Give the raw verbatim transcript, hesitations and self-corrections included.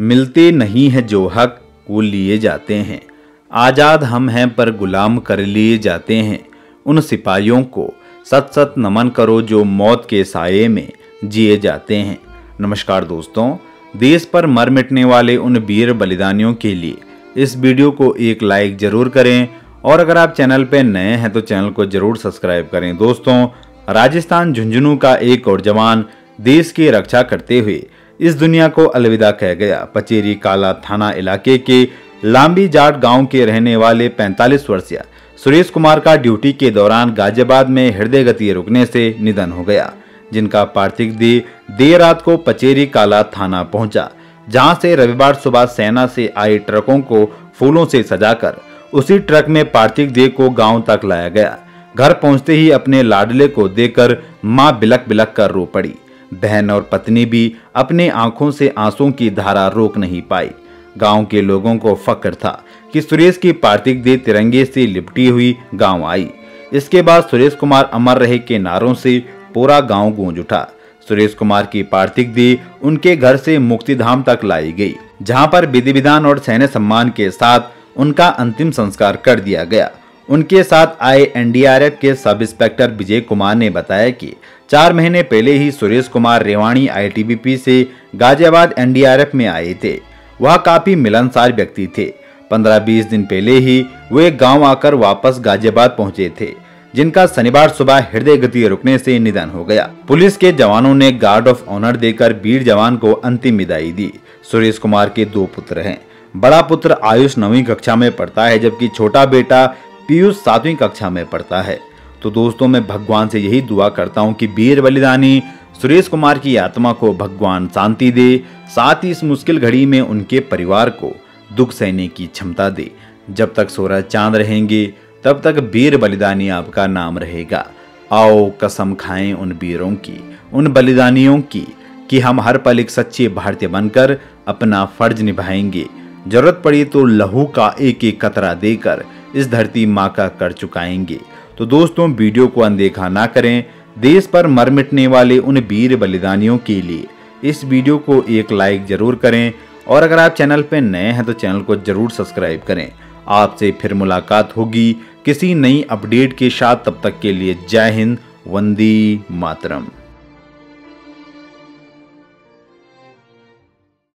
मिलते नहीं है जो हक वो लिए जाते हैं, आज़ाद हम हैं पर गुलाम कर लिए जाते हैं। उन सिपाहियों को सत सत नमन करो जो मौत के साये में जिए जाते हैं। नमस्कार दोस्तों, देश पर मर मिटने वाले उन वीर बलिदानियों के लिए इस वीडियो को एक लाइक ज़रूर करें और अगर आप चैनल पर नए हैं तो चैनल को ज़रूर सब्सक्राइब करें। दोस्तों, राजस्थान झुंझुनू का एक और जवान देश की रक्षा करते हुए इस दुनिया को अलविदा कह गया। पचेरी काला थाना इलाके के लाम्बी जाट गांव के रहने वाले पैंतालीस वर्षीय सुरेश कुमार का ड्यूटी के दौरान गाजियाबाद में हृदय गति रुकने से निधन हो गया, जिनका पार्थिव देह देर रात को पचेरी काला थाना पहुंचा, जहां से रविवार सुबह सेना से आए ट्रकों को फूलों से सजाकर उसी ट्रक में पार्थिव देह को गांव तक लाया गया। घर पहुंचते ही अपने लाडले को देखकर मां बिलख बिलख कर रो पड़ी। बहन और पत्नी भी अपने आंखों से आंसुओं की धारा रोक नहीं पाई। गांव के लोगों को फक्र था कि सुरेश की पार्थिव देह तिरंगे से लिपटी हुई गांव आई। इसके बाद सुरेश कुमार अमर रहे के नारों से पूरा गांव गूंज उठा। सुरेश कुमार की पार्थिव देह उनके घर से मुक्तिधाम तक लाई गई, जहां पर विधि विधान और सैन्य सम्मान के साथ उनका अंतिम संस्कार कर दिया गया। उनके साथ आए एन डी आर एफ के सब इंस्पेक्टर विजय कुमार ने बताया कि चार महीने पहले ही Suresh Kumar Revani I T B P से Ghaziabad N D R F में आए थे। वह काफी मिलनसार व्यक्ति थे। पंद्रह बीस दिन पहले ही वे गांव आकर वापस गाजियाबाद पहुंचे थे, जिनका शनिवार सुबह हृदय गति रुकने से निधन हो गया। पुलिस के जवानों ने गार्ड ऑफ ऑनर देकर वीर जवान को अंतिम विदाई दी। सुरेश कुमार के दो पुत्र हैं। बड़ा पुत्र आयुष नौवीं कक्षा में पढ़ता है, जबकि छोटा बेटा पीयूष सातवीं कक्षा में पढ़ता है। तो दोस्तों, मैं भगवान से यही दुआ करता हूं कि वीर बलिदानी सुरेश कुमार की आत्मा को भगवान शांति दे, साथ ही इस मुश्किल घड़ी में उनके परिवार को दुख सहने की क्षमता दे। जब तक सोरह चांद रहेंगे तब तक वीर बलिदानी आपका नाम रहेगा। आओ कसम खाएं उन वीरों की, उन बलिदानियों की कि हम हर पल एक सच्चे भारतीय बनकर अपना फर्ज निभाएंगे। जरूरत पड़ी तो लहू का एक एक कतरा देकर इस धरती माँ का कर चुकाएंगे। तो दोस्तों, वीडियो को अनदेखा ना करें। देश पर मर मिटने वाले उन वीर बलिदानियों के लिए इस वीडियो को एक लाइक जरूर करें और अगर आप चैनल पर नए हैं तो चैनल को जरूर सब्सक्राइब करें। आपसे फिर मुलाकात होगी किसी नई अपडेट के साथ। तब तक के लिए जय हिंद, वंदे मातरम।